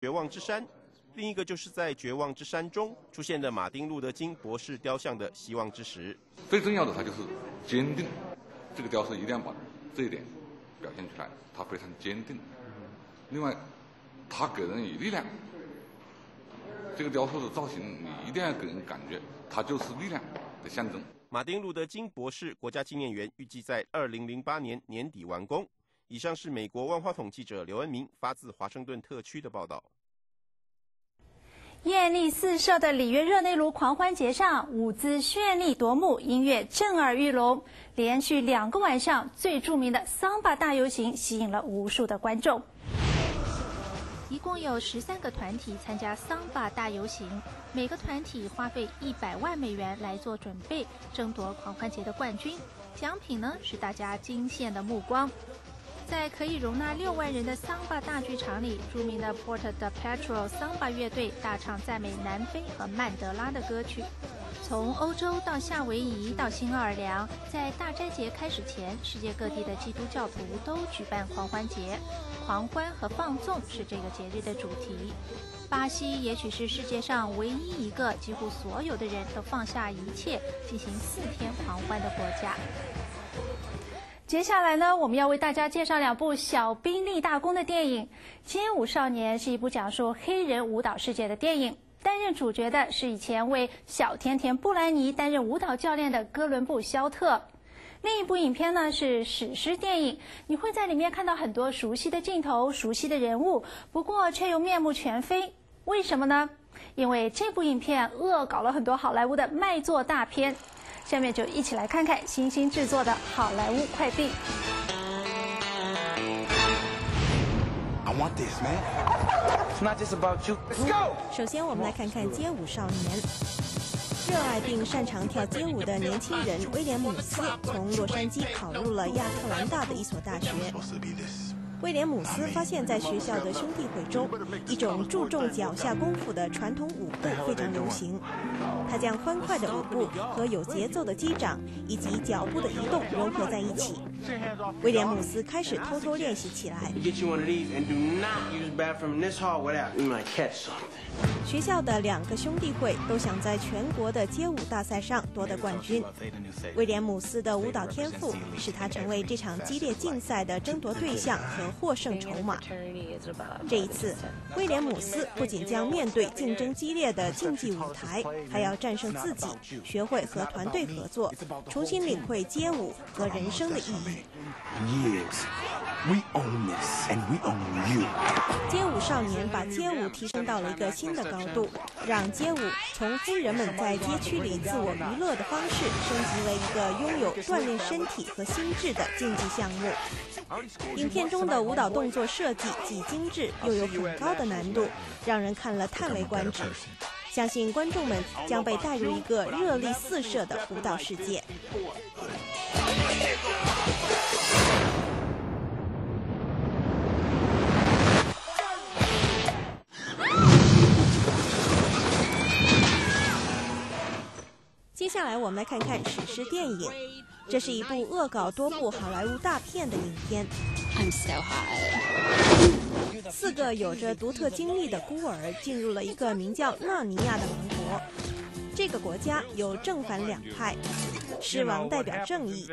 绝望之山，另一个就是在绝望之山中出现的马丁路德金博士雕像的希望之石。最重要的，它就是坚定。这个雕塑一定要把这一点表现出来，它非常坚定。另外，它给人以力量。这个雕塑的造型，你一定要给人感觉它就是力量的象征。马丁路德金博士国家纪念园预计在2008年年底完工。 以上是美国万花筒记者刘恩明发自华盛顿特区的报道。艳丽四射的里约热内卢狂欢节上，舞姿绚丽夺目，音乐震耳欲聋。连续2个晚上，最著名的桑巴大游行吸引了无数的观众。一共有13个团体参加桑巴大游行，每个团体花费100万美元来做准备，争夺狂欢节的冠军。奖品呢是大家惊羡的目光。 在可以容纳6万人的桑巴大剧场里，著名的 Porta da Petro 桑巴乐队大唱赞美南非和曼德拉的歌曲。从欧洲到夏威夷到新奥尔良，在大斋节开始前，世界各地的基督教徒都举办狂欢节。狂欢和放纵是这个节日的主题。巴西也许是世界上唯一一个几乎所有的人都放下一切进行4天狂欢的国家。 接下来呢，我们要为大家介绍2部小兵立大功的电影。《街舞少年》是一部讲述黑人舞蹈世界的电影，担任主角的是以前为小甜甜布兰妮担任舞蹈教练的哥伦布·肖特。另一部影片呢是史诗电影，你会在里面看到很多熟悉的镜头、熟悉的人物，不过却又面目全非。为什么呢？因为这部影片恶搞了很多好莱坞的卖座大片。 下面就一起来看看新星制作的好莱坞快递。首先，我们来看看街舞少年。热爱并擅长跳街舞的年轻人威廉姆斯，从洛杉矶考入了亚特兰大的一所大学。 威廉姆斯发现，在学校的兄弟会中，一种注重脚下功夫的传统舞步非常流行。他将欢快的舞步和有节奏的击掌以及脚步的移动融合在一起。威廉姆斯开始偷偷练习起来。学校的2个兄弟会都想在全国的街舞大赛上夺得冠军。威廉姆斯的舞蹈天赋使他成为这场激烈竞赛的争夺对象和获胜筹码。这一次，威廉姆斯不仅将面对竞争激烈的竞技舞台，还要战胜自己，学会和团队合作，重新领会街舞和人生的意义。 We own this, and we own you. 街舞少年把街舞提升到了一个新的高度，让街舞从黑人们在街区里自我娱乐的方式，升级为一个拥有锻炼身体和心智的竞技项目。影片中的舞蹈动作设计既精致又有很高的难度，让人看了叹为观止。相信观众们将被带入一个热力四射的舞蹈世界。 接下来我们来看看史诗电影，这是一部恶搞多部好莱坞大片的影片。4个有着独特经历的孤儿进入了一个名叫纳尼亚的王国，这个国家有正反2派，狮王代表正义，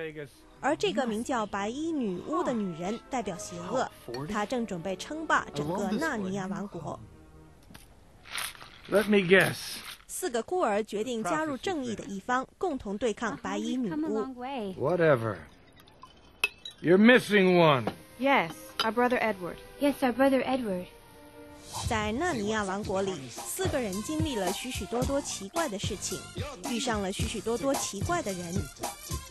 而这个名叫白衣女巫的女人代表邪恶，她正准备称霸整个纳尼亚王国。Let me guess. 4个孤儿决定加入正义的一方，共同对抗白衣女巫。Whatever. You're missing one. Yes, our brother Edward. Yes, our brother Edward. 在纳尼亚王国里，4个人经历了许许多多奇怪的事情，遇上了许许多多奇怪的人。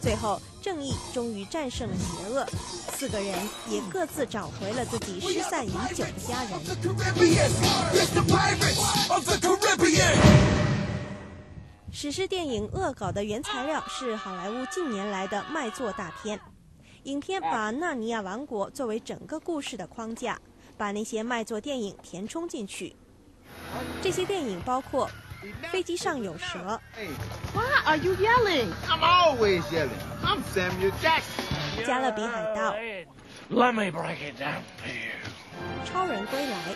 最后，正义终于战胜了邪恶，4个人也各自找回了自己失散已久的家人。 史诗电影恶搞的原材料是好莱坞近年来的卖座大片。影片把纳尼亚王国作为整个故事的框架，把那些卖座电影填充进去。这些电影包括《飞机上有蛇》。Why are you yelling? I'm always yelling. I'm Samuel Jackson.《加勒比海盗》。Let me break it down for you. 超人归来。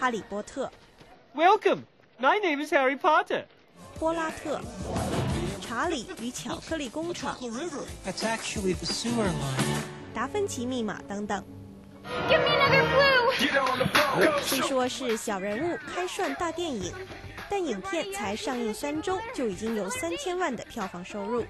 哈利波特。Welcome, my name is Harry Potter. 波拉特。查理与巧克力工厂。That's actually the sewer line. 达芬奇密码等等。Give me another clue. 虽说是小人物开涮大电影，但影片才上映3周就已经有3000万的票房收入。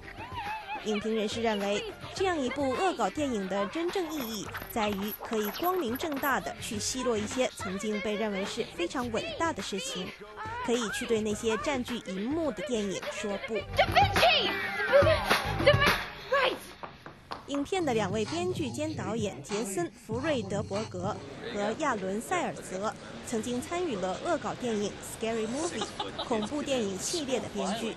影评人士认为，这样一部恶搞电影的真正意义在于可以光明正大地去奚落一些曾经被认为是非常伟大的事情，可以去对那些占据荧幕的电影说不。影片的2位编剧兼导演杰森·福瑞德伯格和亚伦·塞尔泽曾经参与了恶搞电影《Scary Movie》恐怖电影系列的编剧。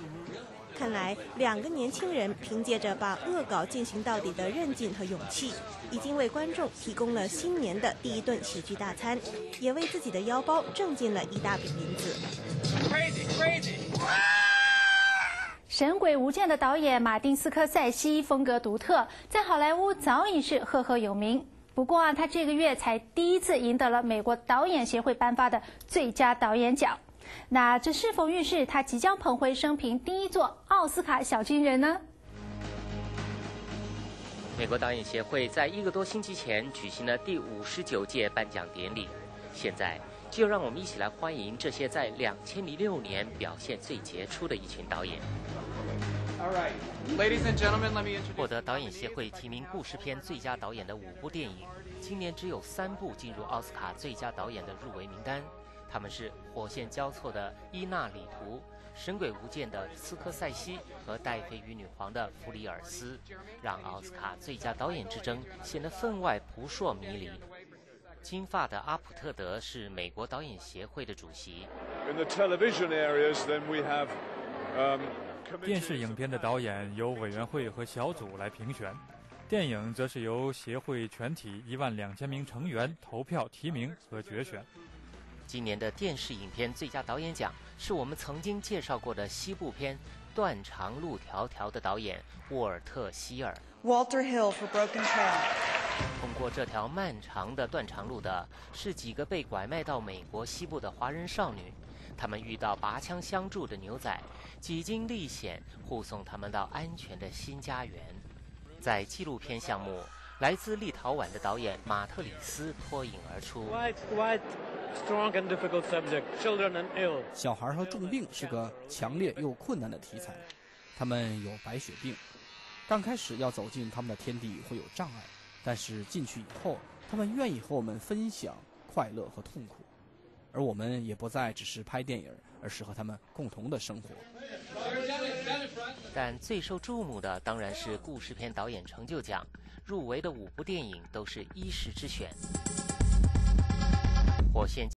看来，2个年轻人凭借着把恶搞进行到底的韧劲和勇气，已经为观众提供了新年的第一顿喜剧大餐，也为自己的腰包挣进了一大笔银子。神鬼无间的导演马丁·斯科塞西风格独特，在好莱坞早已是赫赫有名。不过啊，他这个月才第一次赢得了美国导演协会颁发的最佳导演奖。那这是否预示他即将捧回生平第一座奥斯卡小金人呢？美国导演协会在1个多星期前举行了第59届颁奖典礼，现在就让我们一起来欢迎这些在2006年表现最杰出的一群导演。获得导演协会提名故事片最佳导演的5部电影，今年只有3部进入奥斯卡最佳导演的入围名单。他们是火线交错的伊纳里图、神鬼无间的斯科塞西和戴妃与女皇的弗里尔斯，让奥斯卡最佳导演之争显得分外扑朔迷离。金发的阿普特德是美国导演协会的主席。电视影片的导演由委员会和小组来评选，电影则是由协会全体12000名成员投票提名和决选。今年的电视影片最佳导演奖是我们曾经介绍过的西部片《断肠路迢迢》的导演沃尔特·希尔。Walter Hill for Broken Trail。通过这条漫长的断肠路的是几个被拐卖到美国西部的华人少女，她们遇到拔枪相助的牛仔，几经历险护送她们到安全的新家园。在纪录片项目，来自立陶宛的导演马特里斯脱颖而出。小孩和重病是个强烈又困难的题材，他们有白血病，刚开始要走进他们的天地会有障碍，但是进去以后，他们愿意和我们分享快乐和痛苦，而我们也不再只是拍电影，而是和他们共同的生活。但最受注目的当然是故事片导演成就奖，入围的5部电影都是一时之选。火线。